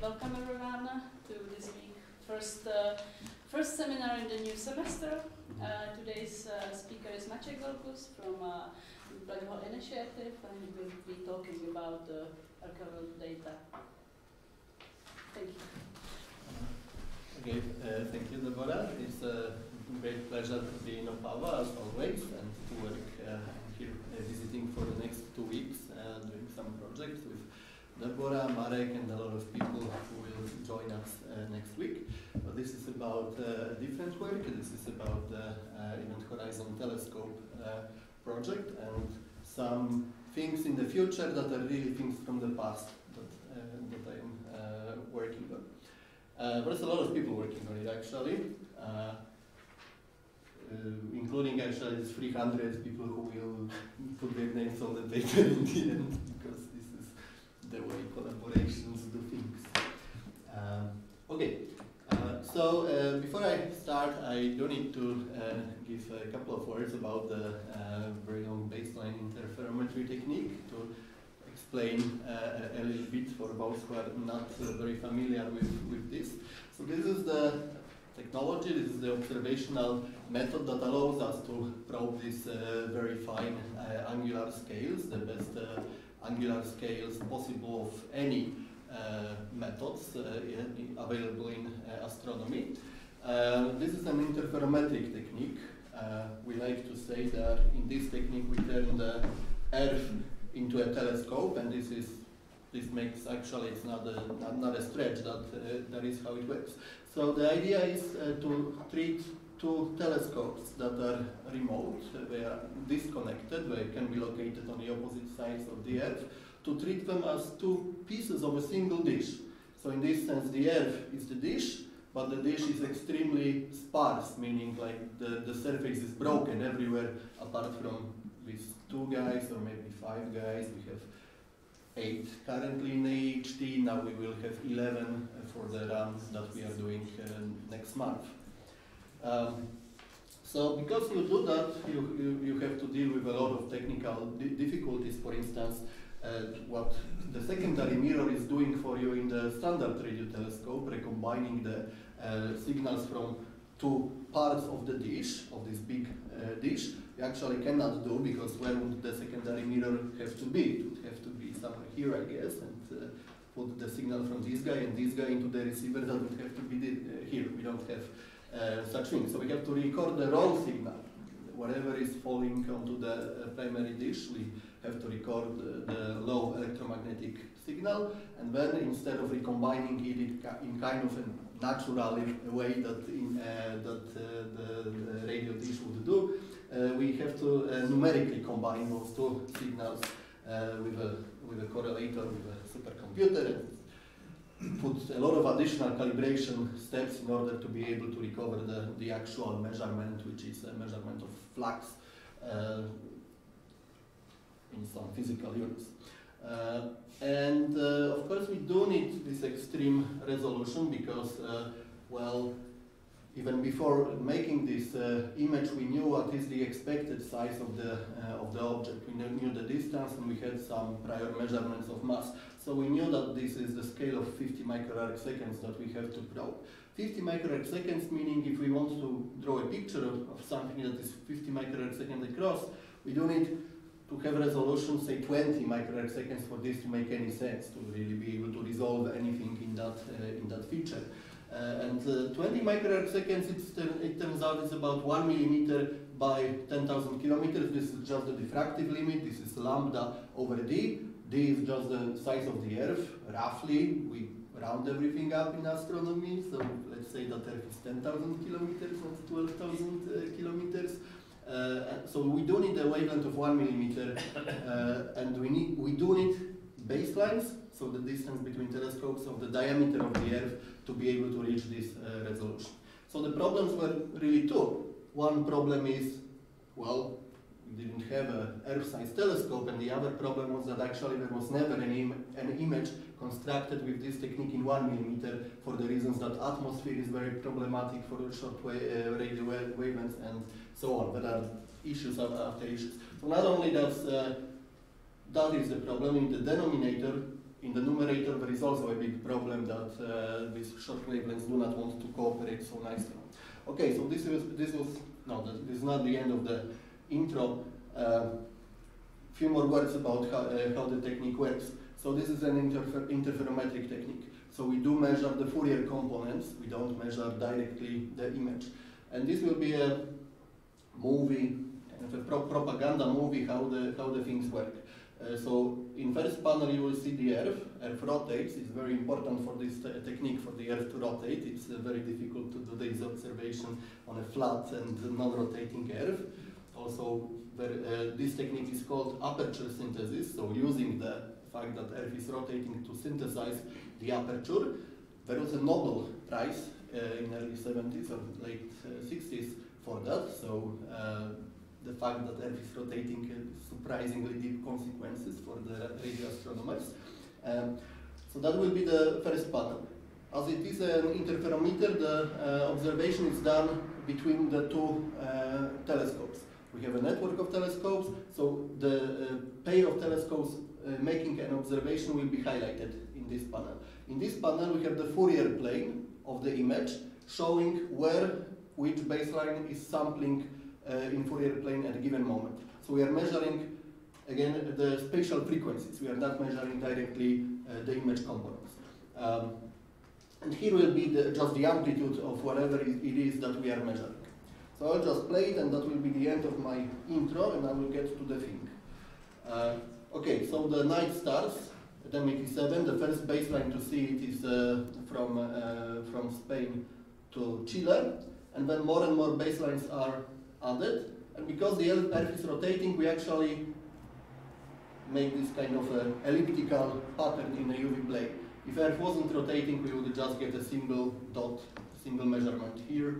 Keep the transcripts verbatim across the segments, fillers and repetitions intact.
welcome everyone to this week's first, uh, first seminar in the new semester. Uh, today's uh, speaker is Maciek Wielgus from uh, Black Hole Initiative, and he will be talking about the uh, archival data. Thank you. Okay, uh, thank you, Deborah. It's a great pleasure to be in Opava, as always, and to work uh, here uh, visiting for the next two weeks and uh, doing some projects with Deborah, Marek, and a lot of people who will join us uh, next week. But this is about uh, different work. This is about the uh, Event Horizon Telescope uh, project and some things in the future that are really things from the past that, uh, that I'm uh, working on. Uh, there's a lot of people working on it, actually, uh, uh, including actually three hundred people who will put their names on the paper in the end, because this is the way collaborations do things. Um, okay, uh, so uh, before I start, I do need to uh, give a couple of words about the uh, very long baseline interferometry technique to explain uh, a little bit for those who are not uh, very familiar with, with this. So this is the technology, this is the observational method that allows us to probe these uh, very fine uh, angular scales, the best uh, angular scales possible of any uh, methods uh, in, available in uh, astronomy. Uh, this is an interferometric technique. Uh, we like to say that in this technique we turn the Earth into a telescope, and this is this makes actually it's not a not, not a stretch that uh, that is how it works. So the idea is uh, to treat two telescopes that are remote, uh, they are disconnected, they can be located on the opposite sides of the Earth, to treat them as two pieces of a single dish. So in this sense, the Earth is the dish, but the dish is extremely sparse, meaning like the the surface is broken everywhere apart from these two guys, or maybe five guys. We have eight currently in A H T, now we will have eleven for the runs that we are doing uh, next month. Um, so because you do that, you, you, you have to deal with a lot of technical di difficulties. For instance, uh, what the secondary mirror is doing for you in the standard radio telescope, recombining the uh, signals from two parts of the dish, of this big uh, dish, you actually cannot do, because where would the secondary mirror have to be? It would have to be somewhere here, I guess, and uh, put the signal from this guy and this guy into the receiver. That would have to be did, uh, here. We don't have uh, such things. So we have to record the raw signal. Whatever is falling onto the uh, primary dish, we have to record uh, the low electromagnetic signal, and then instead of recombining it in kind of an natural way that, in, uh, that uh, the, the radio dish would do, uh, we have to uh, numerically combine those two signals uh, with, a, with a correlator, with a supercomputer, and put a lot of additional calibration steps in order to be able to recover the, the actual measurement, which is a measurement of flux uh, in some physical units. Uh, and uh, of course we do need this extreme resolution, because uh, well, even before making this uh, image, we knew what is the expected size of the uh, of the object. We knew the distance, and we had some prior measurements of mass, so we knew that this is the scale of fifty microarcseconds that we have to probe. Fifty microarcseconds meaning if we want to draw a picture of, of something that is fifty microarseconds across, we do need to have resolution, say twenty microarcseconds, for this to make any sense, to really be able to resolve anything in that uh, in that feature. Uh, and uh, twenty microarcseconds, it's, it turns out, is about one millimeter by ten thousand kilometers. This is just the diffractive limit. This is lambda over d. D is just the size of the Earth, roughly. We round everything up in astronomy, so let's say that Earth is ten thousand kilometers, not twelve thousand uh, kilometers. Uh, so we do need a wavelength of one millimeter, uh, and we need we do need baselines, so the distance between telescopes of the diameter of the Earth, to be able to reach this uh, resolution. So the problems were really two. One problem is, well, we didn't have an Earth-sized telescope, and the other problem was that actually there was never an, im an image constructed with this technique in one millimeter, for the reasons that atmosphere is very problematic for short wa uh, radio wavelengths and so on. There are issues after issues. So not only that's, uh, that is the problem in the denominator, in the numerator there is also a big problem that uh, these short wavelengths do not want to cooperate so nicely. Okay, so this is this was no, this is not the end of the intro. A uh, few more words about how, uh, how the technique works. So this is an interfer interferometric technique. So we do measure the Fourier components. We don't measure directly the image. And this will be a movie, kind of a pro propaganda movie, how the how the things work. Uh, so in first panel you will see the Earth. Earth rotates. It's very important for this te technique for the Earth to rotate. It's uh, very difficult to do this observation on a flat and non-rotating Earth. Also, there, uh, this technique is called aperture synthesis. So using the fact that Earth is rotating to synthesize the aperture, there was a Nobel Prize uh, in early seventies or late uh, sixties for that. So. Uh, The fact that Earth is rotating uh, surprisingly deep consequences for the radio astronomers. Um, so that will be the first panel. As it is an interferometer, the uh, observation is done between the two uh, telescopes. We have a network of telescopes, so the uh, pair of telescopes uh, making an observation will be highlighted in this panel. In this panel, we have the Fourier plane of the image showing where which baseline is sampling Uh, in Fourier plane at a given moment. So we are measuring, again, the spatial frequencies. We are not measuring directly uh, the image components. Um, and here will be the, just the amplitude of whatever it is that we are measuring. So I'll just play it, and that will be the end of my intro, and I will get to the thing. Uh, okay, so the night stars at M eighty-seven, the first baseline to see it is uh, from, uh, from Spain to Chile, and then more and more baselines are added, and because the Earth is rotating, we actually make this kind of a elliptical pattern in a U V plane. If Earth wasn't rotating, we would just get a single dot, single measurement here,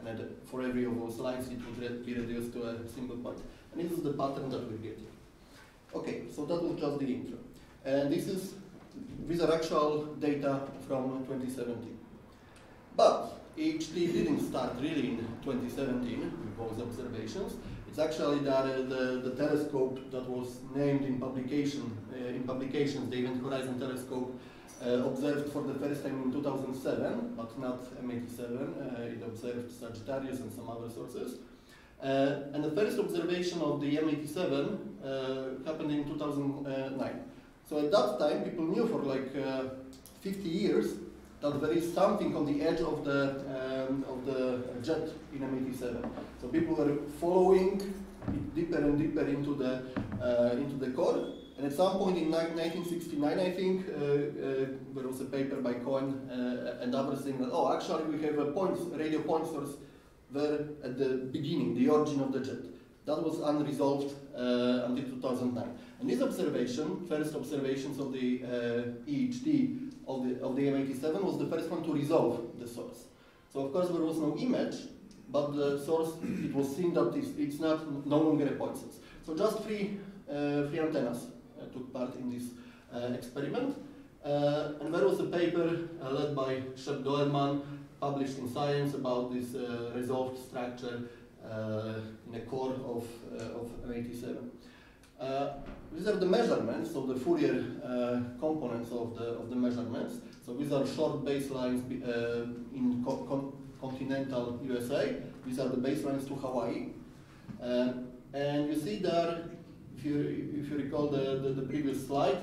and at, for every of those lines, it would be reduced to a single point. And this is the pattern that we're getting. Okay, so that was just the intro. And this is, these are actual data from twenty seventeen. But H T didn't start really in twenty seventeen with those observations. It's actually that uh, the, the telescope that was named in publication, uh, in publications, the Event Horizon Telescope, uh, observed for the first time in two thousand seven, but not M eighty-seven. Uh, it observed Sagittarius and some other sources. Uh, and the first observation of the M eighty-seven uh, happened in two thousand nine. So at that time, people knew for like uh, fifty years that there is something on the edge of the, um, of the jet in M eighty-seven. So people were following it deeper and deeper into the, uh, into the core. And at some point in nineteen sixty-nine, I think, uh, uh, there was a paper by Cohen uh, and others saying that, oh, actually we have a point, radio point source there at the beginning, the origin of the jet. That was unresolved uh, until two thousand nine. And this observation, first observations of the uh, E H D, Of the, of the M eighty-seven was the first one to resolve the source. So of course there was no image, but the source, it was seen that it's, it's not no longer a point source. So just three, uh, three antennas uh, took part in this uh, experiment. Uh, and there was a paper uh, led by Shep Doerman, published in Science, about this uh, resolved structure uh, in the core of, uh, of M eighty-seven. Uh, these are the measurements, so the Fourier uh, components of the, of the measurements. So these are short baselines uh, in co con continental U S A. These are the baselines to Hawaii. Uh, and you see there, if you, if you recall the, the, the previous slide,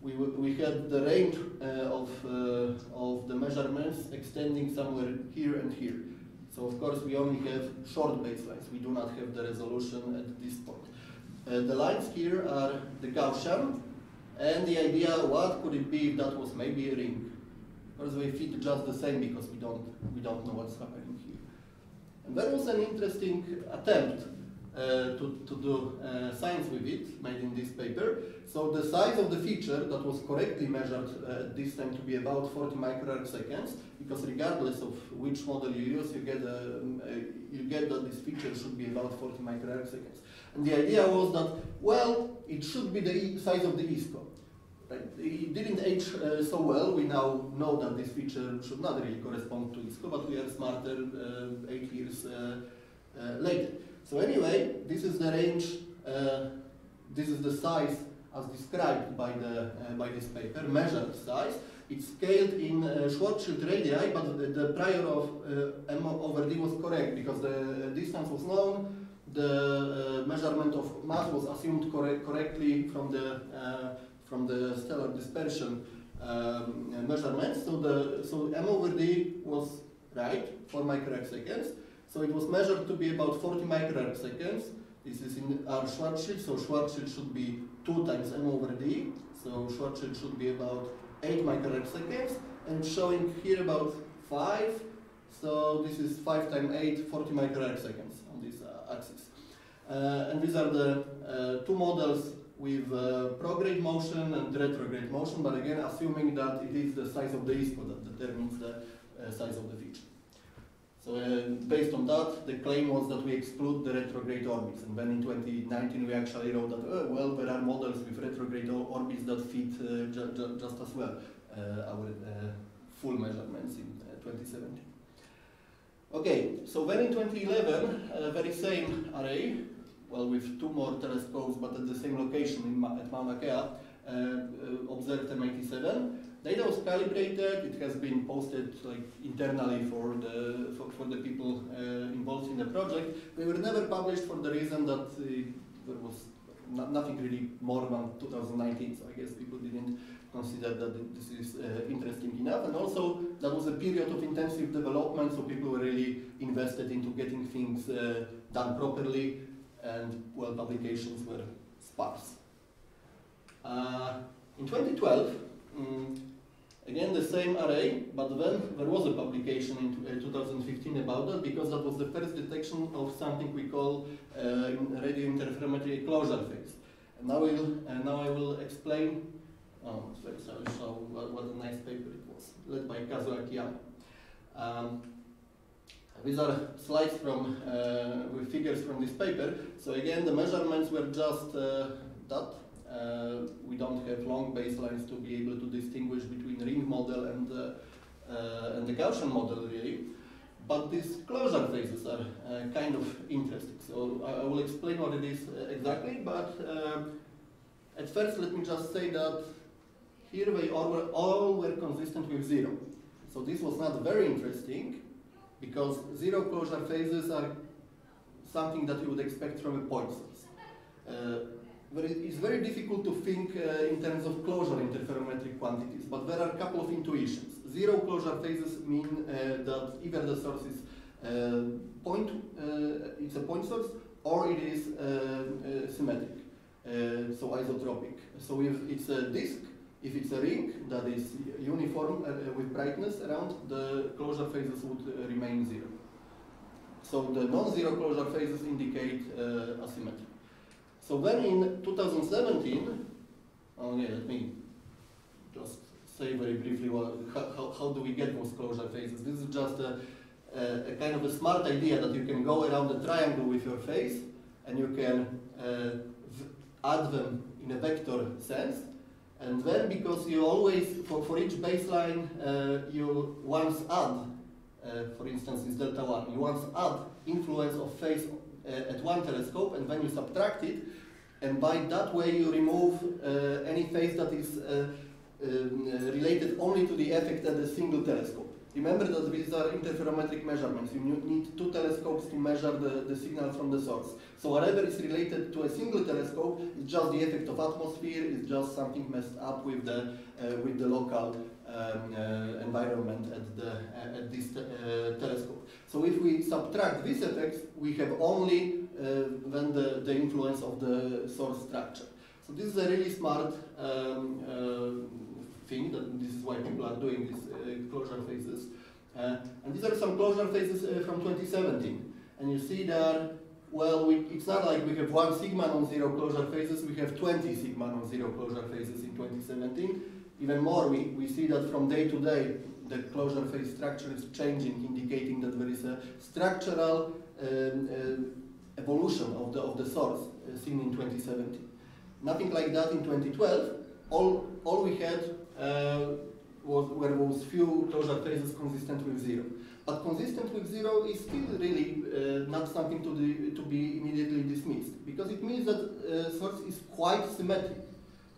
we, we had the range uh, of, uh, of the measurements extending somewhere here and here. So of course we only have short baselines. We do not have the resolution at this point. Uh, the lines here are the Gaussian, and the idea, what could it be if that was maybe a ring? Because they fit just the same, because we don't, we don't know what's happening here. And there was an interesting attempt uh, to, to do uh, science with it, made in this paper. So the size of the feature that was correctly measured uh, this time to be about forty microarcseconds, because regardless of which model you use, you get, a, a, you get that this feature should be about forty microarcseconds. And the idea was that, well, it should be the size of the ISCO. Right? It didn't age uh, so well. We now know that this feature should not really correspond to ISCO, but we are smarter uh, eight years uh, uh, later. So anyway, this is the range, uh, this is the size as described by, the, uh, by this paper, measured size. It's scaled in uh, Schwarzschild radii, but the, the prior of uh, M over D was correct because the distance was known, the uh, measurement of mass was assumed correct, correctly from the, uh, from the stellar dispersion um, measurements, so, the, so M over D was right, four microarcseconds, so it was measured to be about forty microarcseconds. This is in our Schwarzschild, so Schwarzschild should be two times M over D, so Schwarzschild should be about eight microarcseconds, and showing here about five, so this is five times eight, forty microarcseconds on this uh, axis. Uh, and these are the uh, two models with uh, prograde motion and retrograde motion, but again assuming that it is the size of the ISCO that determines the uh, size of the feature. So uh, based on that, the claim was that we exclude the retrograde orbits, and then in twenty nineteen we actually wrote that, oh, well, there are models with retrograde orbits that fit uh, ju ju just as well uh, our uh, full measurements in uh, twenty seventeen. Okay, so then in twenty eleven, uh, very same array, well, with two more telescopes, but at the same location in Ma at Mauna Kea, uh, uh, observed M eighty-seven. Data was calibrated. It has been posted like internally for the for, for the people uh, involved in the project. They were never published for the reason that uh, there was no, nothing really more than two thousand nineteen. So I guess people didn't consider that this is uh, interesting enough. And also that was a period of intensive development, so people were really invested into getting things uh, done properly, and well, publications were sparse. Uh, in twenty twelve. Mm, Again, the same array, but then there was a publication in two thousand fifteen about that, because that was the first detection of something we call uh, radio interferometry closure phase. And now, we'll, uh, now I will explain, oh, sorry, I'll show what, what a nice paper it was, led by Kazuo Akiyama. Um, these are slides from, uh, with figures from this paper. So again, the measurements were just uh, that. Uh, we don't have long baselines to be able to distinguish between ring model and, uh, uh, and the Gaussian model, really. But these closure phases are uh, kind of interesting. So I, I will explain what it is uh, exactly, but uh, at first let me just say that here they all were, all were consistent with zero. So this was not very interesting, because zero closure phases are something that you would expect from a point source. Uh, But it's very difficult to think uh, in terms of closure interferometric quantities, but there are a couple of intuitions. Zero closure phases mean uh, that either the source is uh, point, uh, it's a point source, or it is uh, uh, symmetric, uh, so isotropic. So if it's a disk, if it's a ring that is uniform uh, with brightness around, the closure phases would uh, remain zero. So the non-zero closure phases indicate uh, asymmetry. So when in two thousand seventeen, oh yeah, let me just say very briefly what, how, how do we get those closure phases. This is just a, a, a kind of a smart idea that you can go around the triangle with your face and you can uh, add them in a vector sense. And then because you always, for, for each baseline, uh, you once add, uh, for instance, is delta one, you once add influence of phase at one telescope, and then you subtract it, and by that way you remove uh, any phase that is uh, um, related only to the effect at a single telescope. Remember that these are interferometric measurements. You need two telescopes to measure the, the signal from the source. So whatever is related to a single telescope is just the effect of atmosphere, it's just something messed up with the, uh, with the local Um, uh, environment at, the, uh, at this uh, telescope. So if we subtract these effects, we have only uh, then the, the influence of the source structure. So this is a really smart um, uh, thing, that this is why people are doing these uh, closure phases. Uh, and these are some closure phases uh, from twenty seventeen. And you see there, well, we, it's not like we have one sigma non-zero closure phases, we have twenty sigma non-zero closure phases in twenty seventeen. Even more, we, we see that from day to day, the closure phase structure is changing, indicating that there is a structural um, uh, evolution of the, of the source uh, seen in twenty seventeen. Nothing like that in twenty twelve. All, all we had uh, was, were those few closure phases consistent with zero. But consistent with zero is still really uh, not something to, the, to be immediately dismissed, because it means that uh, source is quite symmetric.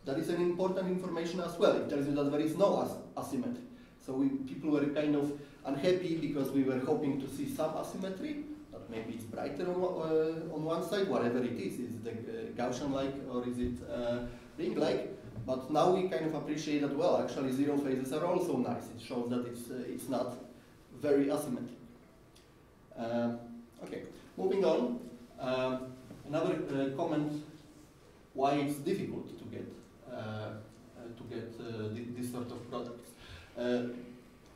That is an important information as well. It tells you that there is no as asymmetry. So we, people were kind of unhappy because we were hoping to see some asymmetry, that maybe it's brighter on, uh, on one side, whatever it is, is the Gaussian-like or is it uh, ring-like? But now we kind of appreciate that, well, actually zero phases are also nice. It shows that it's, uh, it's not very asymmetric. Uh, okay, moving on. Uh, another uh, comment why it's difficult to get Uh, to get uh, this sort of products. Uh,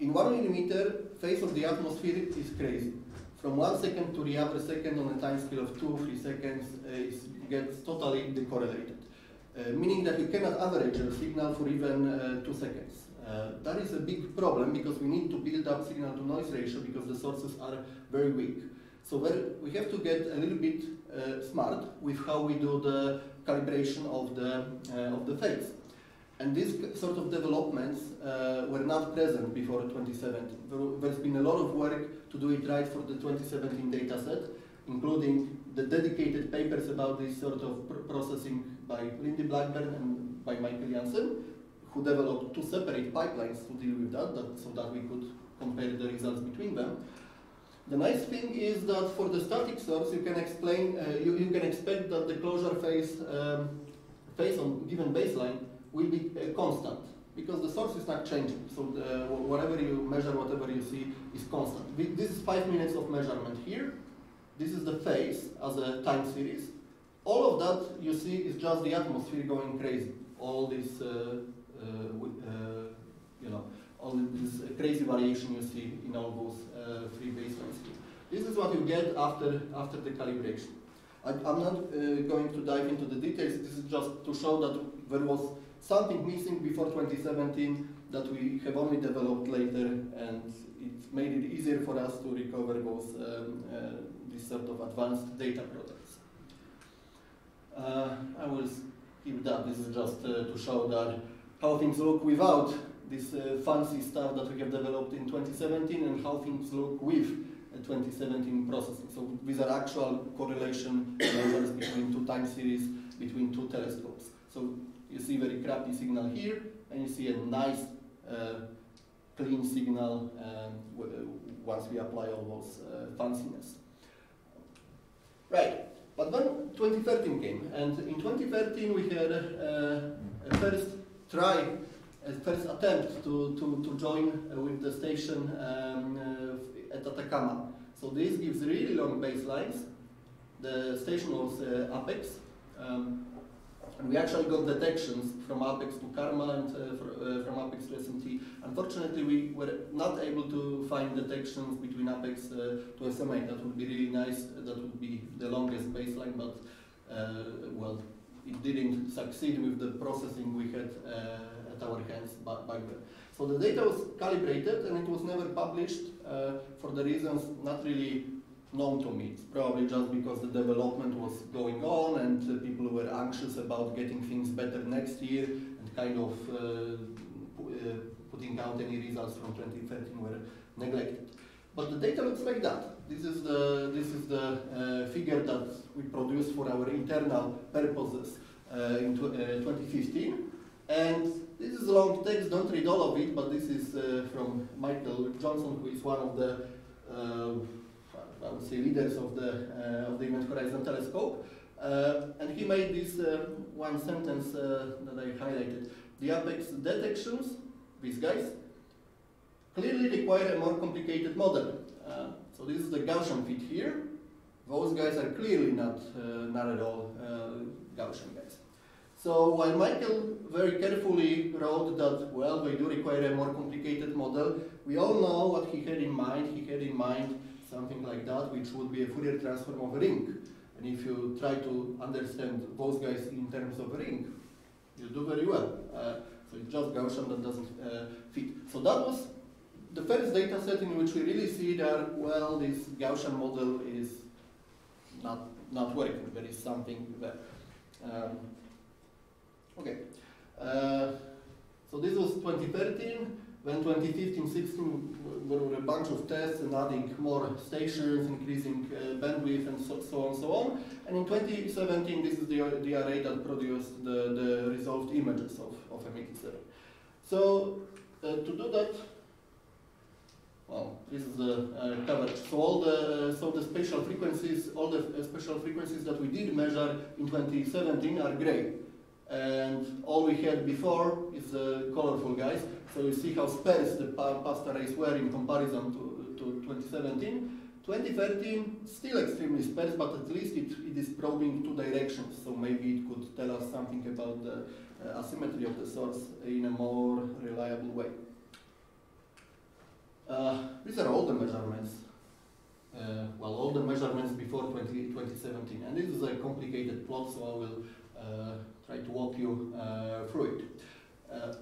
in one millimeter, phase of the atmosphere is crazy. From one second to the other second on a time scale of two, three seconds, uh, it gets totally decorrelated, uh, meaning that you cannot average a signal for even uh, two seconds. Uh, that is a big problem because we need to build up signal-to-noise ratio because the sources are very weak. So we have to get a little bit uh, smart with how we do the calibration of the, uh, of the phase. And these sort of developments uh, were not present before twenty seventeen. There, there's been a lot of work to do it right for the twenty seventeen dataset, including the dedicated papers about this sort of pr processing by Lindy Blackburn and by Michael Janssen, who developed two separate pipelines to deal with that, that so that we could compare the results between them. The nice thing is that for the static source, you can explain, uh, you, you can expect that the closure phase, um, phase on given baseline will be uh, constant because the source is not changing. So the, whatever you measure, whatever you see is constant. This is five minutes of measurement here. This is the phase as a time series. All of that you see is just the atmosphere going crazy. All this, uh, uh, uh, you know. all this crazy variation you see in all those uh, three baselines here. This is what you get after, after the calibration. I, I'm not uh, going to dive into the details. This is just to show that there was something missing before twenty seventeen that we have only developed later, and it made it easier for us to recover those, um, uh, this sort of advanced data products. Uh, I will skip that. This is just uh, to show that how things look without this uh, fancy stuff that we have developed in twenty seventeen and how things look with uh, twenty seventeen processing. So these are actual correlation measures between two time series, between two telescopes. So you see very crappy signal here, and you see a nice, uh, clean signal um, once we apply all those uh, fanciness. Right, but then twenty thirteen came, and in twenty thirteen we had a, a first try a first attempt to, to, to join uh, with the station um, uh, at Atacama. So this gives really long baselines. The station was uh, APEX, um, and we actually got detections from APEX to Carma and uh, for, uh, from APEX to S M T. Unfortunately, we were not able to find detections between APEX uh, to S M A. That would be really nice. That would be the longest baseline, but uh, well, it didn't succeed with the processing we had uh, at our hands back then. So the data was calibrated and it was never published uh, for the reasons not really known to me. It's probably just because the development was going on and uh, people were anxious about getting things better next year and kind of uh, pu uh, putting out any results from twenty thirteen were neglected. But the data looks like that. This is the, this is the uh, figure that we produced for our internal purposes uh, in tw uh, twenty fifteen. And this is a long text, don't read all of it, but this is uh, from Michael Johnson, who is one of the, uh, I would say, leaders of the, uh, of the Event Horizon Telescope. Uh, and he made this uh, one sentence uh, that I highlighted. The APEX detections, these guys, clearly require a more complicated model. Uh, so this is the Gaussian fit here. Those guys are clearly not, uh, not at all uh, Gaussian guys. So while Michael very carefully wrote that, well, we do require a more complicated model, we all know what he had in mind. He had in mind something like that, which would be a Fourier transform of a ring. And if you try to understand those guys in terms of a ring, you do very well. Uh, so it's just Gaussian that doesn't uh, fit. So that was the first data set in which we really see that, well, this Gaussian model is not, not working. There is something there. Um, Okay, uh, so this was twenty thirteen. When twenty fifteen sixteen there were a bunch of tests and adding more stations, increasing uh, bandwidth, and so, so on, so on. And in twenty seventeen, this is the, the array that produced the, the resolved image. images of, of M eighty-seven. So uh, to do that, well, this is the uh, coverage. So all the so the spatial frequencies, all the spatial frequencies that we did measure in twenty seventeen are gray, and all we had before is the colorful guys. So you see how sparse the past arrays were in comparison to, to twenty seventeen. twenty thirteen, still extremely sparse, but at least it, it is probing two directions, so maybe it could tell us something about the uh, asymmetry of the source in a more reliable way. Uh, these are all the measurements, uh, well, all the measurements before twenty seventeen, and this is a complicated plot, so I will uh, try to walk you uh, through it. Uh,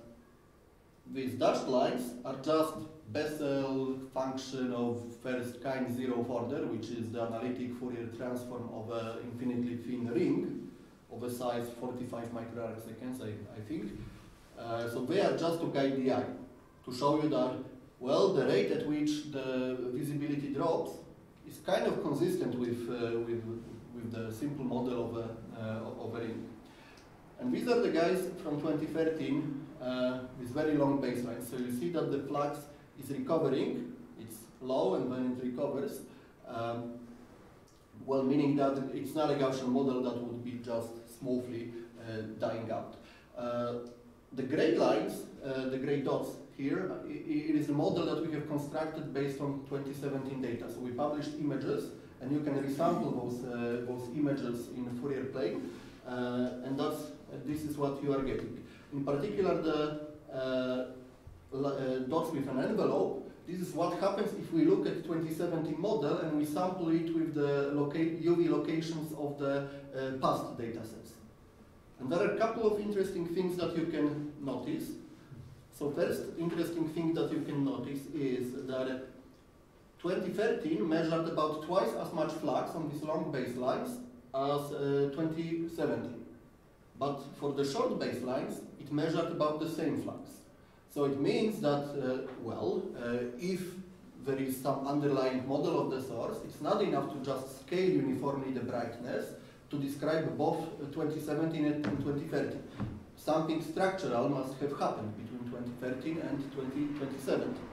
these dashed lines are just Bessel function of first kind zeroth order, which is the analytic Fourier transform of an infinitely thin ring of a size forty-five microarcseconds, I, I think. Uh, so they are just to guide the eye, to show you that, well, the rate at which the visibility drops is kind of consistent with, uh, with, with the simple model of a, uh, of a ring. And these are the guys from twenty thirteen uh, with very long baselines. So you see that the flux is recovering, it's low, and when it recovers, um, well, meaning that it's not a Gaussian model that would be just smoothly uh, dying out. Uh, the gray lines, uh, the gray dots here, it is a model that we have constructed based on twenty seventeen data. So we published images, and you can resample those, uh, those images in Fourier plane, uh, and that's, uh, this is what you are getting. In particular, the uh, Uh, dots with an envelope, this is what happens if we look at twenty seventeen model and we sample it with the loca U V locations of the uh, past data sets. And there are a couple of interesting things that you can notice. So first interesting thing that you can notice is that twenty thirteen measured about twice as much flux on these long baselines as uh, twenty seventeen. But for the short baselines, it measured about the same flux. So it means that, uh, well, uh, if there is some underlying model of the source, it's not enough to just scale uniformly the brightness to describe both twenty seventeen and twenty thirteen. Something structural must have happened between twenty thirteen and twenty seventeen.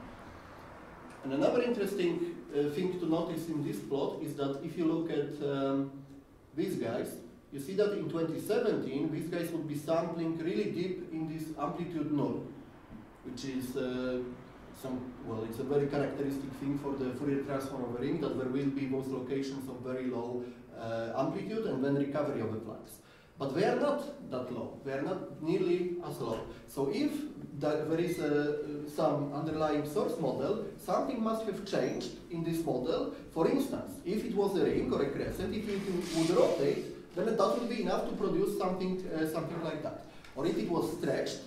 And another interesting uh, thing to notice in this plot is that if you look at um, these guys, you see that in twenty seventeen, these guys would be sampling really deep in this amplitude null, which is uh, some, well, it's a very characteristic thing for the Fourier transform of a ring, that there will be both locations of very low uh, amplitude and then recovery of the flux. But they are not that low, they are not nearly as low. So if that there is uh, some underlying source model, something must have changed in this model. For instance, if it was a ring or a crescent, if it would rotate, then that would be enough to produce something, uh, something like that. Or if it was stretched,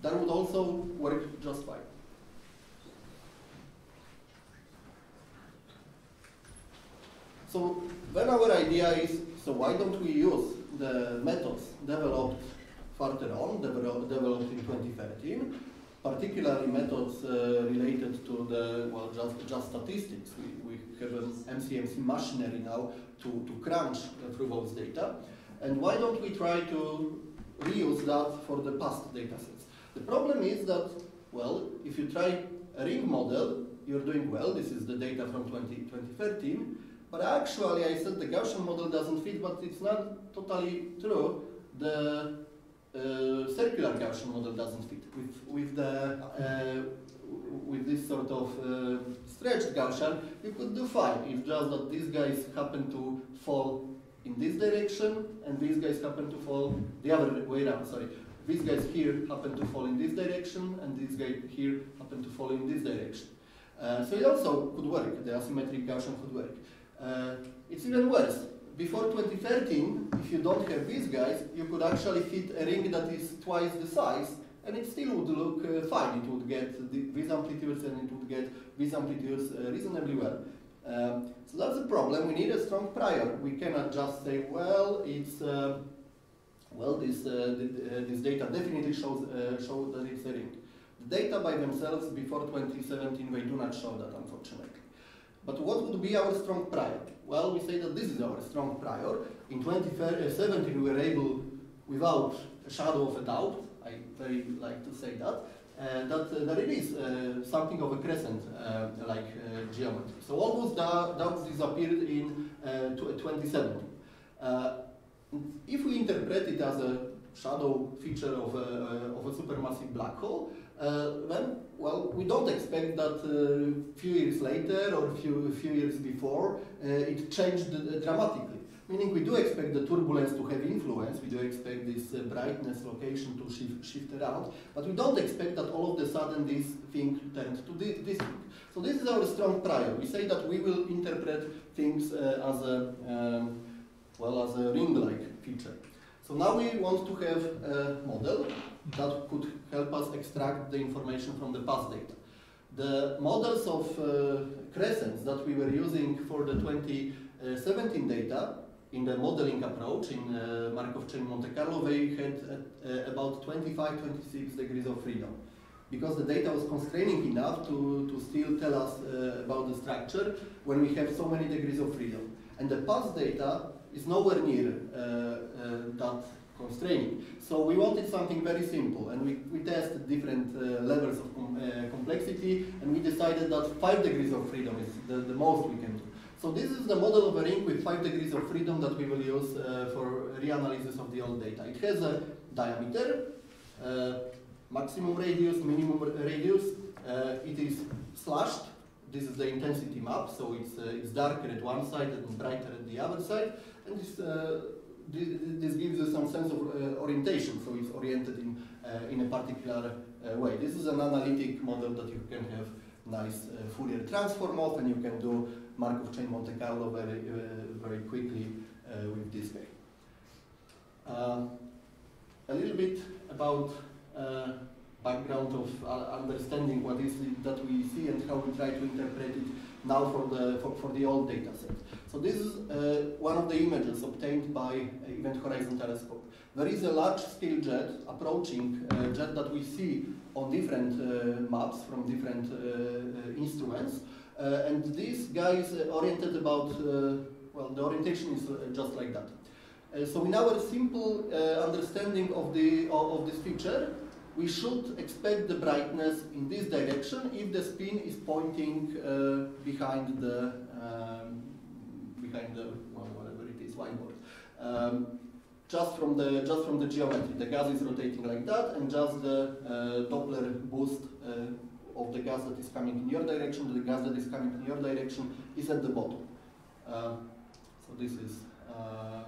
that would also work just fine. So then our idea is, so why don't we use the methods developed further on, develop, developed in twenty thirteen, particularly methods uh, related to the, well, just, just statistics. We, we have an M C M C machinery now to, to crunch uh, through those data. And why don't we try to reuse that for the past data sets? The problem is that, well, if you try a ring model, you're doing well. This is the data from twenty thirteen. But actually, I said the Gaussian model doesn't fit, but it's not totally true. The uh, circular Gaussian model doesn't fit. With, with, the, uh, with this sort of uh, stretched Gaussian, you could do fine, if just that these guys happen to fall in this direction, and these guys happen to fall the other way around, sorry. These guys here happen to fall in this direction, and these guys here happen to fall in this direction. Uh, so it also could work, the asymmetric Gaussian could work. Uh, it's even worse. Before twenty thirteen, if you don't have these guys, you could actually fit a ring that is twice the size, and it still would look uh, fine. It would get the, these amplitudes, and it would get these amplitudes uh, reasonably well. Uh, so that's the problem. We need a strong prior. We cannot just say, well, it's... Uh, Well, this, uh, this data definitely shows uh, show that it's a ring. The data by themselves before twenty seventeen, they do not show that, unfortunately. But what would be our strong prior? Well, we say that this is our strong prior. In twenty seventeen, we were able, without a shadow of a doubt. I very like to say that. Uh, that uh, there is uh, something of a crescent uh, like uh, geometry. So almost doubts disappeared in uh, twenty seventeen. Uh, if we interpret it as a shadow feature of a, of a supermassive black hole, uh, then, well, we don't expect that a uh, few years later or few few years before uh, it changed dramatically. Meaning we do expect the turbulence to have influence, we do expect this uh, brightness location to shift, shift around, but we don't expect that all of a sudden this thing turns to this, this thing. So this is our strong prior. We say that we will interpret things uh, as a, um, well, as a ring-like feature. So now we want to have a model that could help us extract the information from the past data. The models of uh, crescents that we were using for the twenty seventeen data in the modeling approach, in uh, Markov chain Monte Carlo, they had uh, about twenty-five to twenty-six degrees of freedom. Because the data was constraining enough to, to still tell us uh, about the structure when we have so many degrees of freedom. And the past data is nowhere near uh, uh, that constraining. So we wanted something very simple, and we, we tested different uh, levels of com uh, complexity, and we decided that five degrees of freedom is the, the most we can do. So this is the model of a ring with five degrees of freedom that we will use uh, for reanalysis of the old data. It has a diameter, uh, maximum radius, minimum radius. Uh, it is slashed. This is the intensity map, so it's, uh, it's darker at one side and brighter at the other side. And this, uh, this, this gives you some sense of uh, orientation, so it's oriented in, uh, in a particular uh, way. This is an analytic model that you can have nice uh, Fourier transform of, and you can do Markov chain Monte Carlo very, uh, very quickly uh, with this way. Uh, a little bit about uh, background of uh, understanding what is it that we see and how we try to interpret it now for the, for, for the old data set. So this is uh, one of the images obtained by Event Horizon Telescope. There is a large-scale jet approaching, uh, jet that we see on different uh, maps from different uh, uh, instruments. Uh, and this guy is uh, oriented about, uh, well, the orientation is uh, just like that. Uh, so in our simple uh, understanding of, the, of, of this feature, we should expect the brightness in this direction if the spin is pointing uh, behind the, um, behind the, well, whatever it is, whiteboard. Um, just from the, just from the geometry, the gas is rotating like that, and just the uh, Doppler boost uh, of the gas that is coming in your direction, the gas that is coming in your direction is at the bottom. Uh, so this is uh,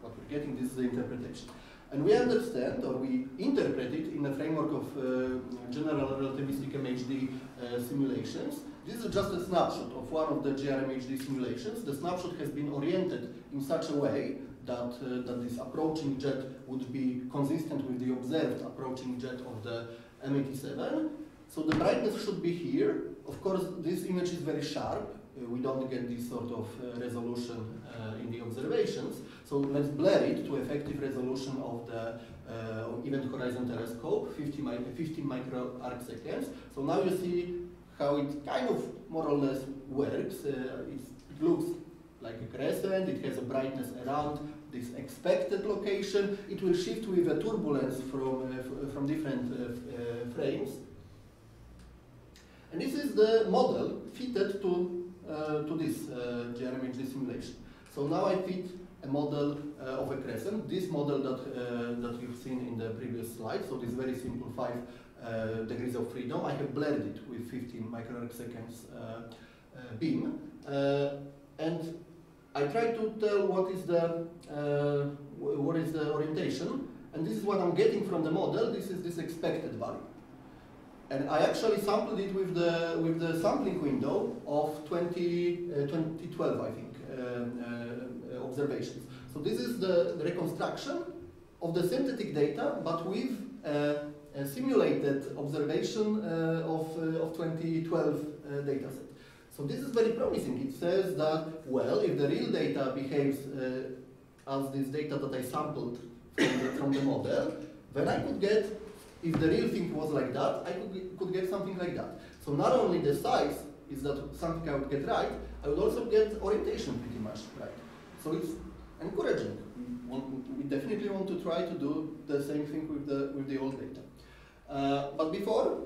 what we're getting, this is the interpretation. And we understand, or we interpret it in the framework of uh, general relativistic M H D uh, simulations. This is just a snapshot of one of the G R M H D simulations. The snapshot has been oriented in such a way that, uh, that this approaching jet would be consistent with the observed approaching jet of the M eighty-seven. So the brightness should be here. Of course, this image is very sharp. Uh, we don't get this sort of uh, resolution uh, in the observations. So let's blur it to effective resolution of the uh, Event Horizon Telescope, fifty mi fifteen micro arc seconds. So now you see how it kind of more or less works. Uh, it's, it looks like a crescent. It has a brightness around this expected location. It will shift with a turbulence from, uh, from different uh, uh, frames. And this is the model fitted to, uh, to this uh, G R M H D simulation. So now I fit a model uh, of a crescent, this model that, uh, that you've seen in the previous slide. So this very simple five uh, degrees of freedom. I have blurred it with fifteen microarcseconds uh, uh, beam. Uh, and I try to tell what is the, uh, what is the orientation. And this is what I'm getting from the model. This is this expected value. And I actually sampled it with the with the sampling window of twenty twelve, I think, uh, uh, observations. So this is the reconstruction of the synthetic data, but with uh, a simulated observation uh, of uh, of twenty twelve uh, dataset. So this is very promising. It says that, well, if the real data behaves uh, as this data that I sampled from the, from the model, then I could get. If the real thing was like that, I could, could get something like that. So not only the size is that something I would get right, I would also get orientation pretty much right. So it's encouraging. We definitely want to try to do the same thing with the, with the old data. Uh, but before,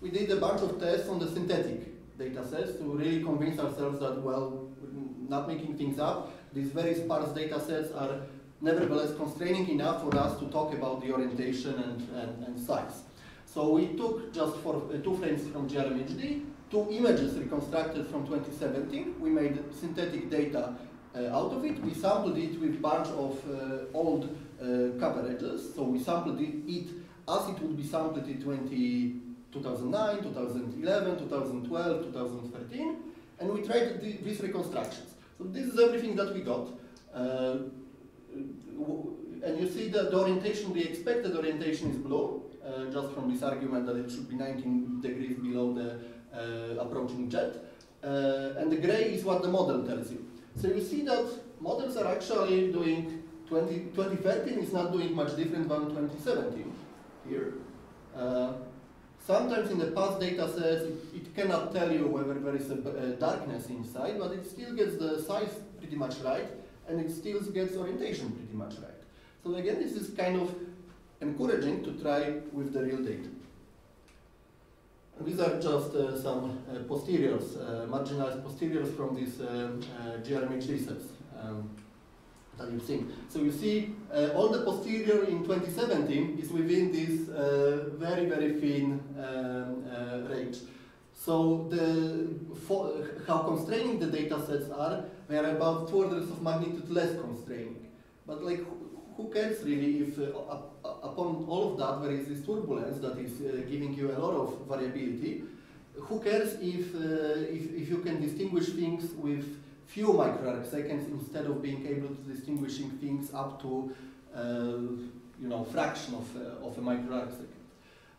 we did a bunch of tests on the synthetic data sets to really convince ourselves that, well, not making things up, these very sparse data sets are nevertheless constraining enough for us to talk about the orientation and, and, and size. So we took just for uh, two frames from G R M H D, two images reconstructed from twenty seventeen. We made synthetic data uh, out of it. We sampled it with a bunch of uh, old uh, coverages. So we sampled it, it as it would be sampled in two thousand nine, two thousand eleven, two thousand twelve, two thousand thirteen. And we tried the, these reconstructions. So this is everything that we got. Uh, and you see that the orientation, the expected orientation is blue, uh, just from this argument that it should be nineteen degrees below the uh, approaching jet. Uh, and the gray is what the model tells you. So you see that models are actually doing, twenty thirteen is not doing much different than twenty seventeen here. Uh, Sometimes in the past data sets, it, it cannot tell you whether there is a uh, darkness inside, but it still gets the size pretty much right, and it still gets orientation pretty much right. So again, this is kind of encouraging to try with the real data. And these are just uh, some uh, posteriors, uh, marginalized posteriors from these uh, uh, G R M H D sets um, that you've seen. So you see uh, all the posterior in twenty seventeen is within this uh, very, very thin um, uh, range. So the, for how constraining the data sets are, they are about two orders of magnitude less constraining. But like, who cares really if uh, up, upon all of that there is this turbulence that is uh, giving you a lot of variability? Who cares if, uh, if, if you can distinguish things with few microarcseconds instead of being able to distinguishing things up to uh, you know fraction of uh, of a microarcsecond.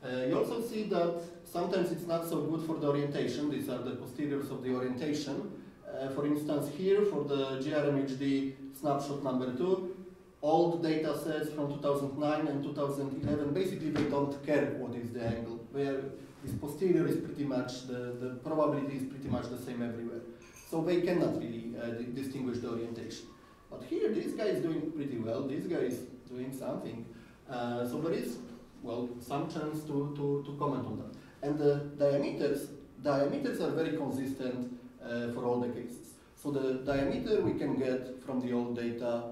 Uh, you also see that sometimes it's not so good for the orientation. These are the posteriors of the orientation. Uh, for instance, here for the G R M H D snapshot number two, old data sets from two thousand nine and two thousand eleven basically they don't care what is the angle. Where this posterior is pretty much the the probability is pretty much the same everywhere. So they cannot really uh, distinguish the orientation. But here, this guy is doing pretty well. This guy is doing something. Uh, so there is, well, some chance to, to, to comment on that. And the diameters, diameters are very consistent uh, for all the cases. So the diameter we can get from the old data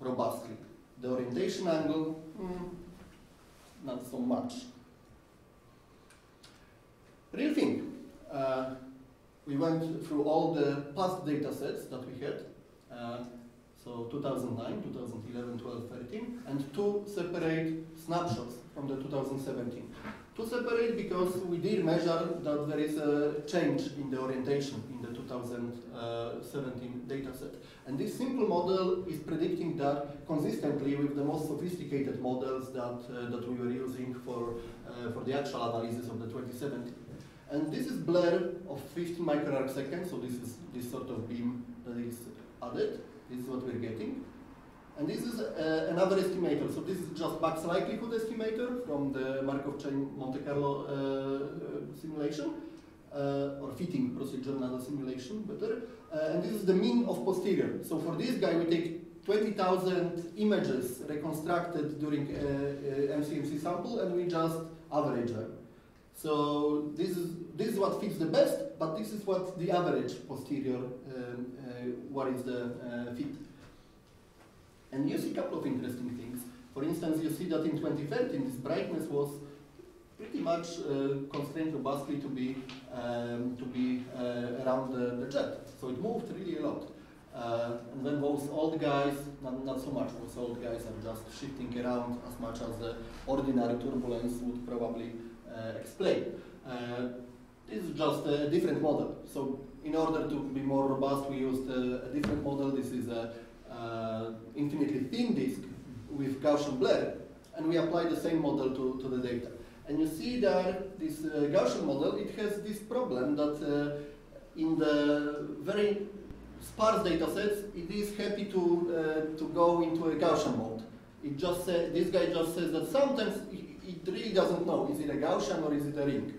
robustly. The orientation angle, mm, not so much. Real thing. Uh, We went through all the past data sets that we had, uh, so two thousand nine, two thousand eleven, twelve, thirteen, and two separate snapshots from the two thousand seventeen. Two separate because we did measure that there is a change in the orientation in the two thousand seventeen data set. And this simple model is predicting that consistently with the most sophisticated models that, uh, that we were using for, uh, for the actual analysis of the twenty seventeen. And this is blur of fifteen microarcseconds, so this is this sort of beam that is added. This is what we're getting. And this is uh, another estimator. So this is just Buck's likelihood estimator from the Markov chain Monte Carlo uh, simulation, uh, or fitting procedure, not a simulation, better. Uh, and this is the mean of posterior. So for this guy, we take twenty thousand images reconstructed during uh, uh, M C M C sample, and we just average them. So this is this is what fits the best, but this is what the average posterior, um, uh, what is the uh, fit. And you see a couple of interesting things. For instance, you see that in twenty thirteen, this brightness was pretty much uh, constrained robustly to be um, to be uh, around the, the jet. So it moved really a lot. Uh, and then those old guys, not, not so much. Those old guys are just shifting around as much as the ordinary turbulence would probably. Uh, explain. Uh, this is just a different model. So in order to be more robust, we used a, a different model. This is an uh, infinitely thin disk with Gaussian blur, and we apply the same model to, to the data. And you see that this uh, Gaussian model, it has this problem that uh, in the very sparse data sets, it is happy to, uh, to go into a Gaussian mode. It just says, this guy just says that sometimes it, It really doesn't know, is it a Gaussian or is it a ring?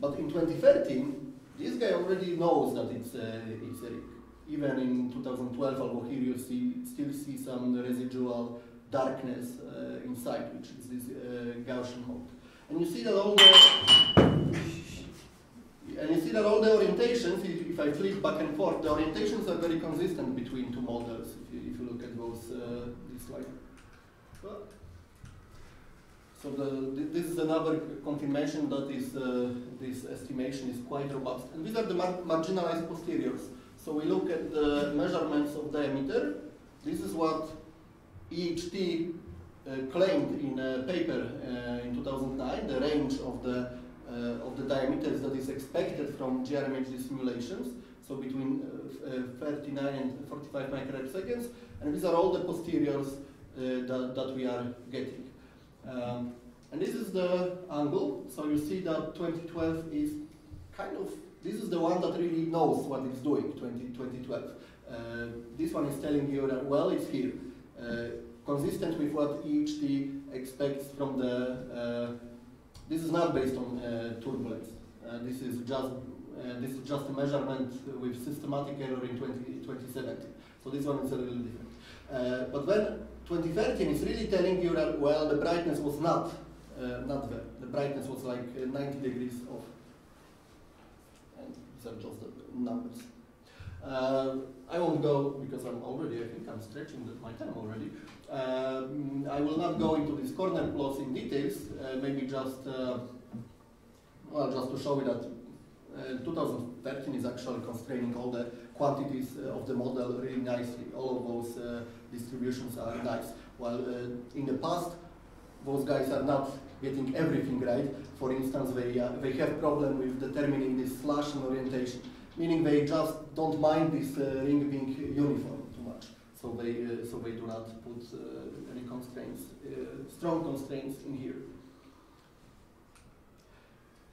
But in twenty thirteen, this guy already knows that it's a, it's a ring. Even in two thousand twelve, although here you see, still see some residual darkness uh, inside, which is this uh, Gaussian mode. And you see that all the and you see that all the orientations, if, if I flip back and forth, the orientations are very consistent between two models. If you, if you look at those, uh, this slide. Well, so the, this is another confirmation that is, uh, this estimation is quite robust. And these are the mar marginalized posteriors. So we look at the measurements of diameter. This is what E H T uh, claimed in a paper uh, in two thousand nine, the range of the, uh, of the diameters that is expected from G R M H D simulations, so between uh, uh, thirty-nine and forty-five microseconds, and these are all the posteriors uh, that, that we are getting. Um, and this is the angle, so you see that twenty twelve is kind of, this is the one that really knows what it's doing, twenty twelve. Uh, this one is telling you that, well, it's here. Uh, consistent with what E H T expects from the, uh, this is not based on uh, turbulence. Uh, this is just uh, this is just a measurement with systematic error in twenty seventeen. So this one is a little different. Uh, but then twenty thirteen is really telling you that, well, the brightness was not uh, not there. The brightness was like uh, ninety degrees off. And these are just the numbers. Uh, I won't go, because I'm already, I think I'm stretching my time already. Um, I will not go into these corner plots in details, uh, maybe just, uh, well, just to show you that uh, two thousand thirteen is actually constraining all the quantities uh, of the model really nicely. All of those uh, distributions are nice. While uh, in the past, those guys are not getting everything right. For instance, they, uh, they have problem with determining this slash and orientation. Meaning they just don't mind this uh, ring being uniform too much, so they uh, so they do not put uh, any constraints, uh, strong constraints in here.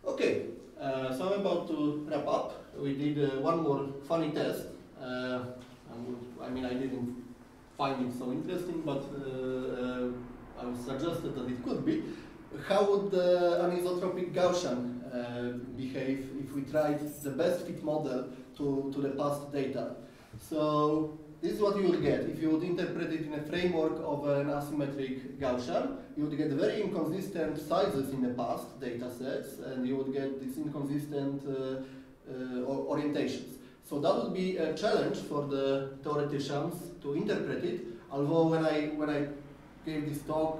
Okay, uh, so I'm about to wrap up. We did uh, one more funny test. Uh, I mean, I didn't find it so interesting, but uh, uh, I was suggested that it could be. How would the anisotropic Gaussian Uh, behave if we tried the best fit model to, to the past data? So this is what you would get. If you would interpret it in a framework of an asymmetric Gaussian, you would get very inconsistent sizes in the past data sets, and you would get these inconsistent uh, uh, orientations. So that would be a challenge for the theoreticians to interpret it, although when I, when I gave this talk,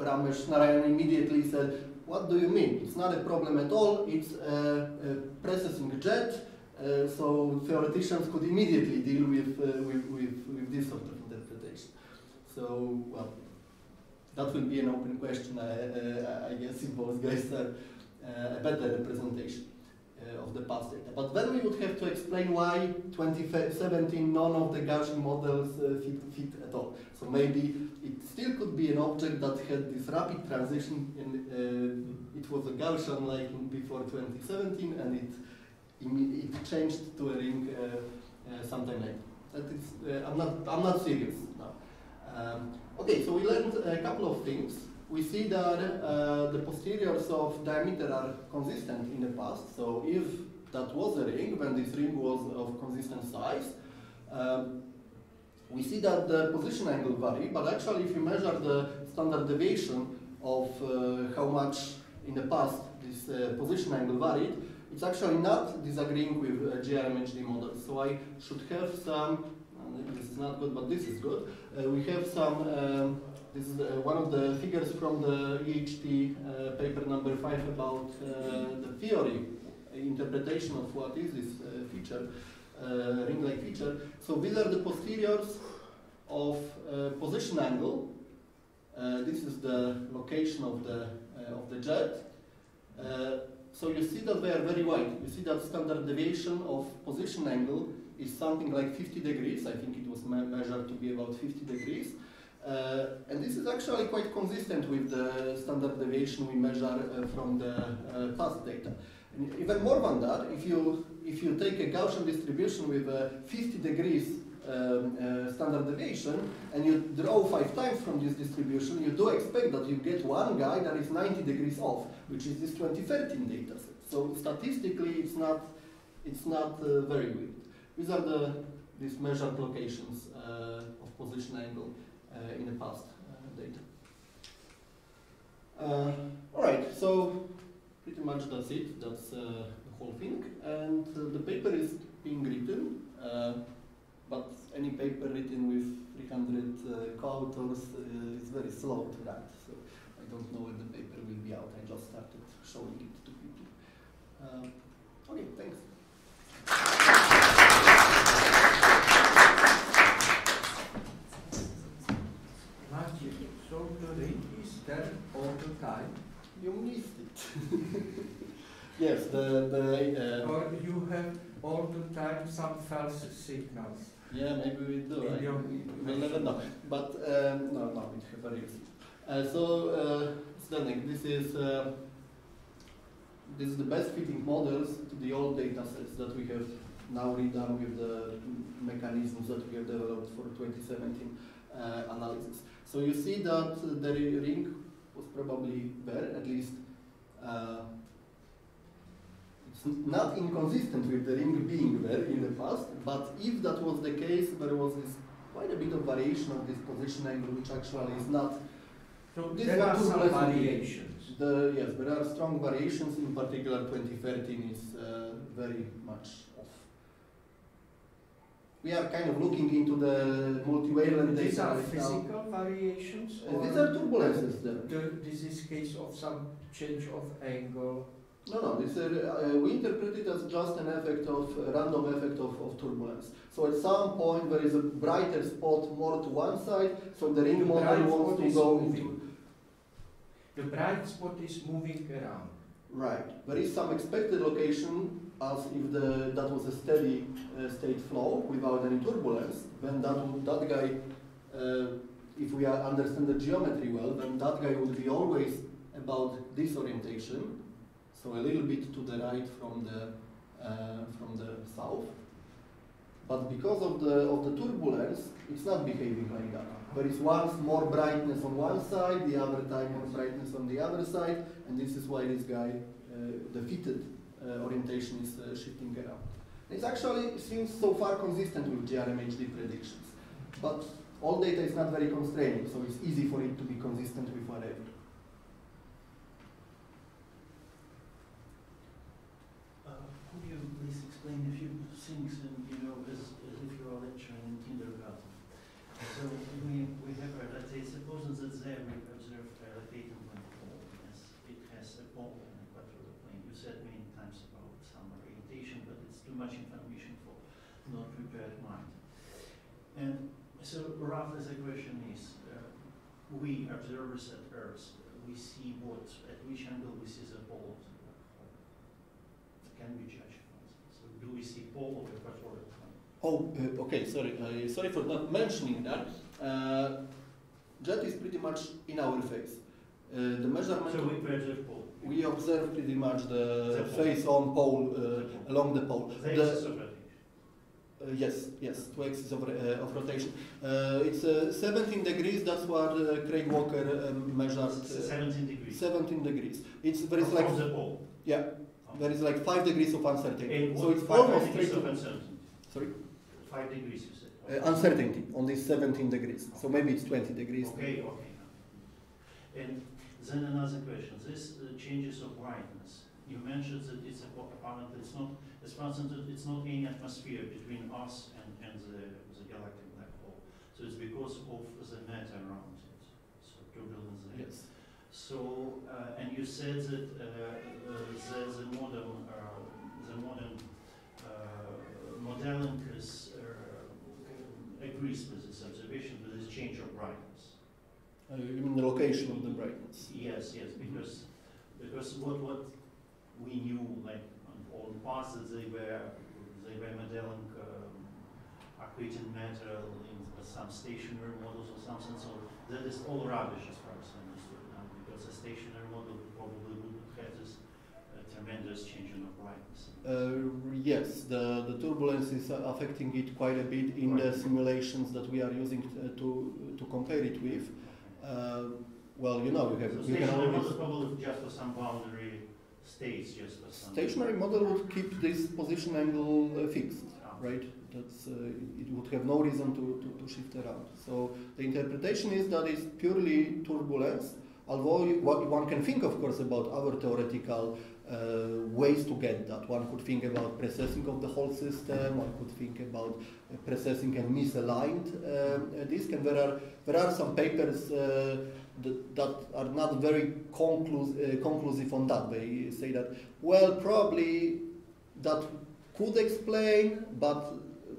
uh, Ramesh Narayan immediately said, "What do you mean? It's not a problem at all, it's a, a processing jet," uh, so theoreticians could immediately deal with, uh, with, with, with this sort of interpretation. So, well, that will be an open question. I, uh, I guess if those guys are uh, a better representation uh, of the past data. But then we would have to explain why twenty seventeen none of the Gaussian models uh, fit, fit at all. So maybe it still could be an object that had this rapid transition, and uh, it was a Gaussian like before twenty seventeen, and it it changed to a ring uh, uh, sometime later. That is, uh, I'm not I'm not serious now. Um, okay, so we learned a couple of things. We see that uh, the posteriors of diameter are consistent in the past. So if that was a ring, when this ring was of consistent size. Um, We see that the position angle vary, but actually if you measure the standard deviation of uh, how much in the past this uh, position angle varied, it's actually not disagreeing with uh, G R M H D models. So I should have some, this is not good, but this is good. Uh, we have some, um, this is uh, one of the figures from the E H T uh, paper number five about uh, the theory, interpretation of what is this uh, feature. Uh, ring-like feature. So these are the posteriors of uh, position angle. Uh, this is the location of the uh, of the jet. Uh, so you see that they are very wide. You see that standard deviation of position angle is something like fifty degrees. I think it was me measured to be about fifty degrees. Uh, and this is actually quite consistent with the standard deviation we measure uh, from the uh, past data. And even more than that, if you if you take a Gaussian distribution with uh, fifty degrees um, uh, standard deviation, and you draw five times from this distribution, you do expect that you get one guy that is ninety degrees off, which is this twenty thirteen data set. So statistically, it's not it's not uh, very good. These are the these measured locations uh, of position angle uh, in the past uh, data. Uh, all right, so pretty much that's it. That's uh, the whole thing. And uh, the paper is being written, uh, but any paper written with three hundred uh, co-authors uh, is very slow to write. So I don't know when the paper will be out. I just started showing it to people. Uh, okay, thanks. Maciek, so the rate is there all the time? You missed it. Yes, the... the uh, or you have all the time some false signals. Yeah, maybe we do. Right? We'll never know. But um, no, no, it's very easy. Uh, so, uh, Zdenek, this is... Uh, This is the best fitting models to the old data sets that we have now redone with the mechanisms that we have developed for twenty seventeen uh, analysis. So you see that the ring was probably bare, at least uh, it's not inconsistent with the ring being there in the past, but if that was the case, there was this quite a bit of variation of this position angle, which actually is not. So there are some variations. The, yes, there are strong variations, in particular twenty thirteen is uh, very much off. We are kind of looking into the multivalent data. These are right physical now. Variations? Or these are turbulences there. The, this is case of some change of angle? No, no, this, uh, uh, we interpret it as just an effect of, a random effect of, of turbulence. So at some point there is a brighter spot more to one side, so the ring model wants to go into. The bright spot is moving around. Right. There is some expected location, as if the, that was a steady uh, state flow without any turbulence, then that, would, that guy, uh, if we understand the geometry well, then that guy would be always about this orientation. So a little bit to the right from the uh, from the south, but because of the of the turbulence, it's not behaving like that. There is once more brightness on one side, the other time more brightness on the other side, and this is why this guy, uh, the fitted uh, orientation, is uh, shifting around. It actually seems so far consistent with G R M H D predictions, but all data is not very constraining, so it's easy for it to be consistent with whatever. Please explain a few things, and you know, as, as if you are lecturing in kindergarten. So we, we have, uh, let's say, supposing that there we observed a rotating black hole as it has a pole and a quadruple plane. You said many times about some orientation, but it's too much information for not prepared mind. And so, roughly, the question is: uh, we observers at Earth, we see what at which angle we see the pole of the black hole. Can we judge? Do we see pole or equatorial plane? Oh, okay, sorry, uh, sorry for not mentioning that. Uh, that is pretty much in our face. Uh, the measurement. So we observe pole. We observe pretty much the, the face pole. on pole, uh, the pole along the pole. The axis of rotation. Uh, yes, yes, two axes of, uh, of rotation. Uh, it's uh, seventeen degrees. That's what uh, Craig Walker uh, measured. It's seventeen degrees. seventeen degrees. It's very like. From the pole. Yeah. There is like five degrees of uncertainty. So it's almost three to uncertainty. Sorry? Five degrees, you said. Uh, uncertainty, only seventeen degrees. Okay. So maybe it's twenty degrees. Okay, then. Okay. And then another question. This uh, changes of brightness. You mentioned that it's apparently it's not, as far as it's not any atmosphere between us and, and the, the galactic black hole. So it's because of the matter around it. So turbulence there. Yes. So, uh, and you said that uh, uh, the, the modern, uh, the modern uh, modeling is, uh, agrees with this observation, with this change of brightness. Uh, you mean the location of the brightness? Yes, yes, because mm-hmm. because what what we knew like on past that they were they were modeling um, accreted matter in some stationary models or something. So that is all rubbish as far as I understood. The stationary model probably would have this uh, tremendous change in brightness. Uh, yes, the, the turbulence is affecting it quite a bit in right. the simulations that we are using to to compare it with. Uh, well, you know, we have. So stationary model probably just for some boundary states, just for some. Stationary model would keep this position angle uh, fixed. Ah, right? That's, uh, it would have no reason to, to, to shift around. So the interpretation is that it's purely turbulence, although you, what one can think, of course, about other theoretical Uh, ways to get that. One could think about precessing of the whole system, one could think about uh, precessing and misaligned uh, disk, and there are, there are some papers uh, that, that are not very conclus uh, conclusive on that. They say that, well, probably that could explain, but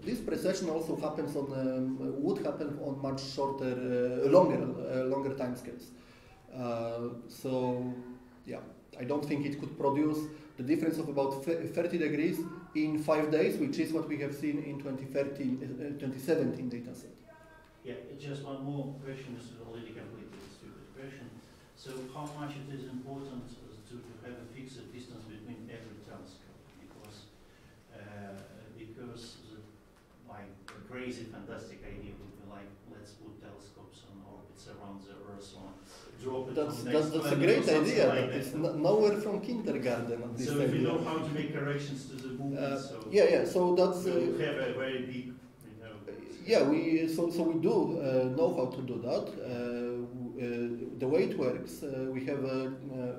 this precession also happens on, um, would happen on much shorter, uh, longer, uh, longer timescales. Uh, so, yeah. I don't think it could produce the difference of about thirty degrees in five days, which is what we have seen in twenty thirteen, uh, twenty seventeen data set. Yeah, just one more question. This is already completely a stupid question. So how much it is important to, to have a fixed distance between every telescope? Because, uh, because the, like a crazy, fantastic idea would be like, let's put telescopes on orbits around the Earth on. That's, that's, that's a great idea, like but it's nowhere from kindergarten. At this so if you know how to make corrections to the movement, uh, so yeah, yeah, so that's uh, we have a very big, you know. Yeah, we so so we do uh, know how to do that. Uh, uh, the way it works, uh, we have a, uh,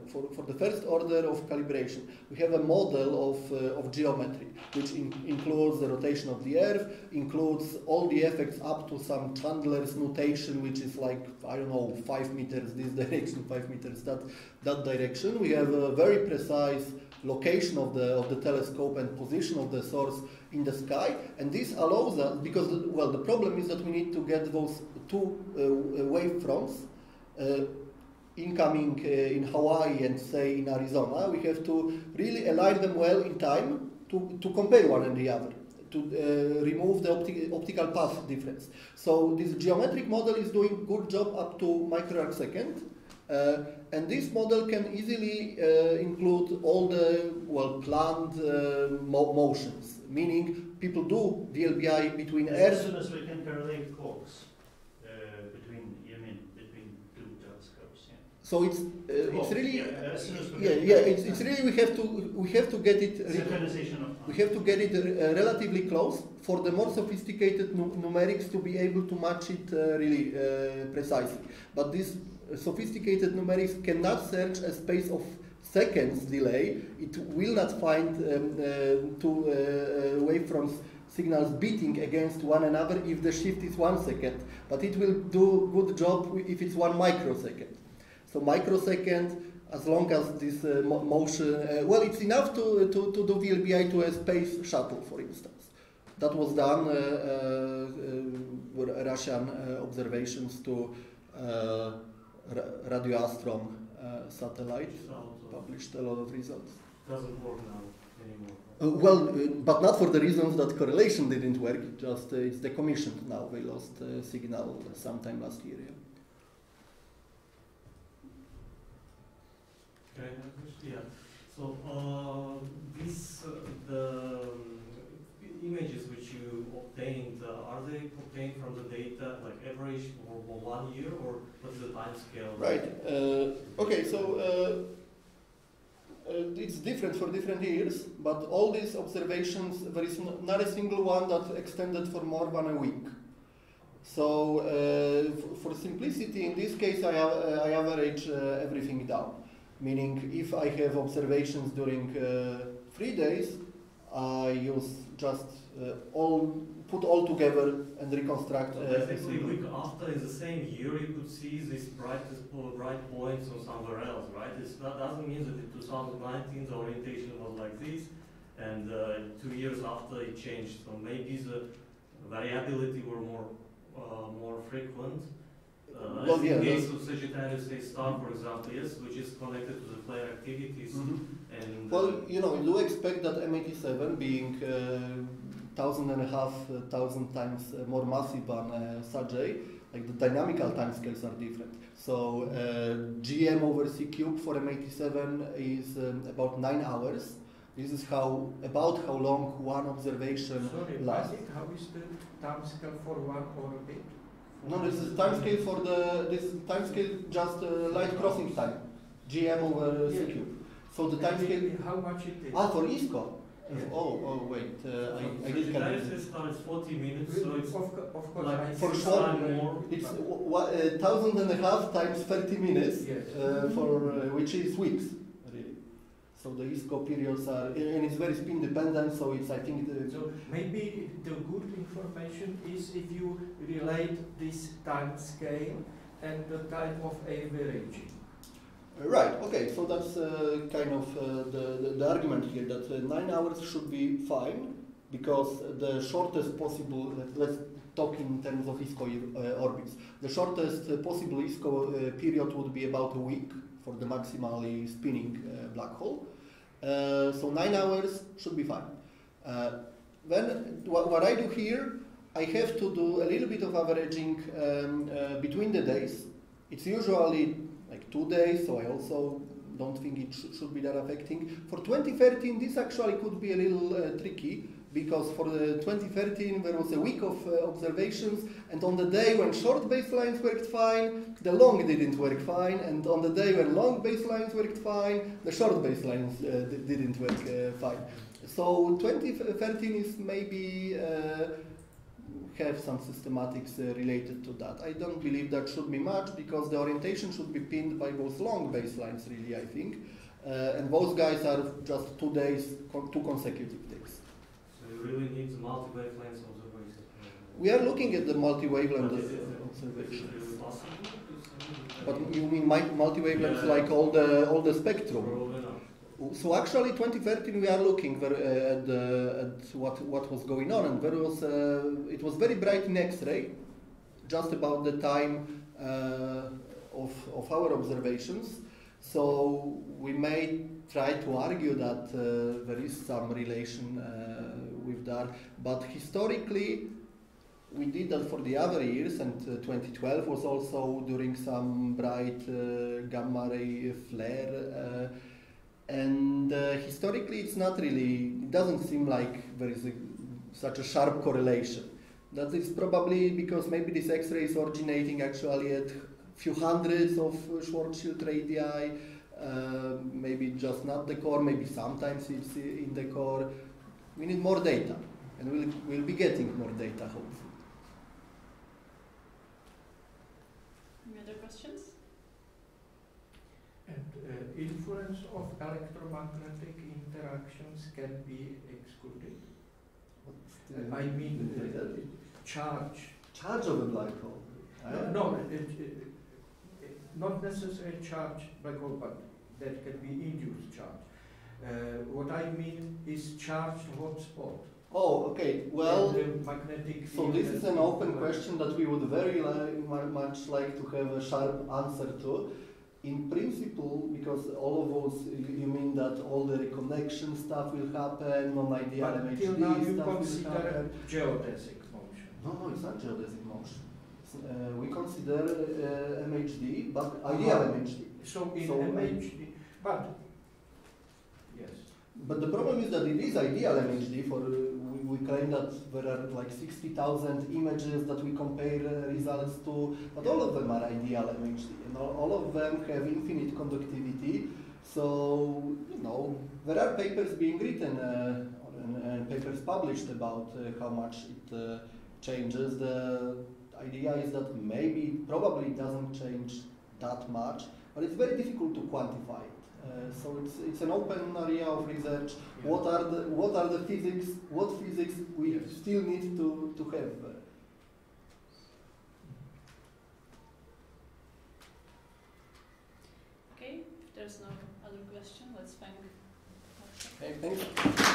for for the first order of calibration, we have a model of uh, of geometry, which in, includes the rotation of the Earth, includes all the effects up to some Chandler's notation, which is like, I don't know, five meters this direction, five meters that that direction. We have a very precise location of the of the telescope and position of the source in the sky, and this allows us, because well, the problem is that we need to get those two uh, wave fronts, uh, incoming uh, in Hawaii and say in Arizona. We have to really align them well in time to to compare one and the other, to uh, remove the opti optical path difference. So this geometric model is doing good job up to microarc second. Uh, and this model can easily uh, include all the, well, planned uh, mo motions, meaning people do D L B I between as Earth... As soon as we can correlate clocks uh, between, you mean, between two telescopes, yeah. So it's, uh, it's really... Yeah, as soon as we yeah, yeah it's, it's really, we have to, we have to get it... Synchronization of we have to get it uh, relatively close for the more sophisticated nu numerics to be able to match it uh, really uh, precisely. But this... sophisticated numerics cannot search a space of seconds delay. It will not find um, uh, two uh, wavefronts signals beating against one another if the shift is one second, but it will do good job if it's one microsecond. So microsecond, as long as this uh, mo motion, uh, well, it's enough to, to, to do V L B I to a space shuttle, for instance. That was done uh, uh, with Russian uh, observations to uh, Radioastron uh, satellite published a lot of results. Doesn't work now anymore. Uh, well, uh, but not for the reasons that correlation didn't work. It just uh, it's decommissioned now. They lost uh, signal sometime last year. Yeah. Okay. Yeah. So uh, these uh, the images which you obtained, uh, are they obtained from the data, like average or one year, or what's the time scale? Right. Uh, okay, so uh, uh, it's different for different years, but all these observations, there is not a single one that extended for more than a week. So uh, for simplicity, in this case, I, uh, I average uh, everything down, meaning if I have observations during uh, three days, I use just uh, all, put all together and reconstruct. So basically, uh, week after in the same year, you could see these bright, bright points or somewhere else, right? It's, that doesn't mean that in two thousand nineteen the orientation was like this, and uh, two years after it changed. So maybe the variability were more, uh, more frequent. Uh, well, yeah, in case of Sagittarius A star, for example, yes, which is connected to the player activities. Mm-hmm. And well, uh, you know, you do expect that M eighty-seven, being uh, thousand and a half, uh, thousand times uh, more massive than uh, Sag A, like the dynamical timescales are different. So uh, G M over C cube for M eighty-seven is um, about nine hours. This is how about how long one observation Sorry, lasts. Sorry, how is the timescale for one orbit? No, this is time scale for the, this is time scale just uh, light crossing time, G M over C cube. So the time scale... How much it is? Ah, for ISCO. Oh, oh, wait. Uh, I, I did calculate. Now it's forty minutes, so it's of, of course like for short. More. It's a thousand and a half times thirty minutes, yes. uh, for uh, which is weeks, really. So the I S C O periods are, and it's very spin dependent. So it's, I think. The so maybe the good information is if you relate this time scale and the type of averaging. Right, okay, so that's uh, kind of uh, the, the, the argument here, that uh, nine hours should be fine, because the shortest possible, let, let's talk in terms of I S C O uh, orbits, the shortest uh, possible I S C O uh, period would be about a week for the maximally spinning uh, black hole, uh, so nine hours should be fine. Uh, then what, what I do here, I have to do a little bit of averaging um, uh, between the days. It's usually like two days, so I also don't think it sh should be that affecting. For twenty thirteen, this actually could be a little uh, tricky, because for the twenty thirteen there was a week of uh, observations, and on the day when short baselines worked fine, the long didn't work fine, and on the day when long baselines worked fine, the short baselines uh, didn't work uh, fine. So twenty thirteen is maybe uh, have some systematics uh, related to that. I don't believe that should be much, because the orientation should be pinned by both long baselines, really, I think. Uh, and those guys are just two days, two consecutive days. So you really need the multi-wavelength observation? We are looking at the multi-wavelength observation. But you mean multi-wavelengths, yeah, like all the, all the spectrum? So actually, twenty thirteen, we are looking ver, uh, at, uh, at what what was going on, and there was uh, it was very bright in X-ray, just about the time uh, of of our observations. So we may try to argue that uh, there is some relation uh, with that, but historically, we did that for the other years, and uh, twenty twelve was also during some bright uh, gamma ray flare. Uh, And uh, historically, it's not really, it doesn't seem like there is a, such a sharp correlation. That is probably because maybe this X-ray is originating actually at a few hundreds of Schwarzschild radii, uh, maybe just not the core, maybe sometimes it's in the core. We need more data, and we'll, we'll be getting more data, hopefully. Any other questions? And uh, influence of electromagnetic interactions can be excluded? Uh, I mean, uh, uh, charge. Charge of a black hole? Uh, no, it, it, it, not necessarily charge black hole, but that can be induced charge. Uh, what I mean is charged hotspot. Oh, okay, well, magnetic so this is an open question that we would very li much like to have a sharp answer to. In principle, because all of those, you mean that all the reconnection stuff will happen, non-ideal M H D stuff now you will happen. Geodesic motion. No, no, it's not geodesic motion. Uh, we consider uh, M H D, but ideal uh-huh. M H D. So in so M H D, but yes. But the problem is that it is ideal M H D. For uh, we, we claim that there are like sixty thousand images that we compare uh, results to, but all of them are ideal M H D, and all, all of them have infinite conductivity. So you know there are papers being written uh, and, and papers published about uh, how much it uh, changes. The idea is that maybe probably doesn't change that much, but it's very difficult to quantify it. Uh, so it's it's an open area of research. Yeah. What are the what are the physics? What physics we yes. still need to to have? Okay, if there's no other question, let's thank. Okay, thank you.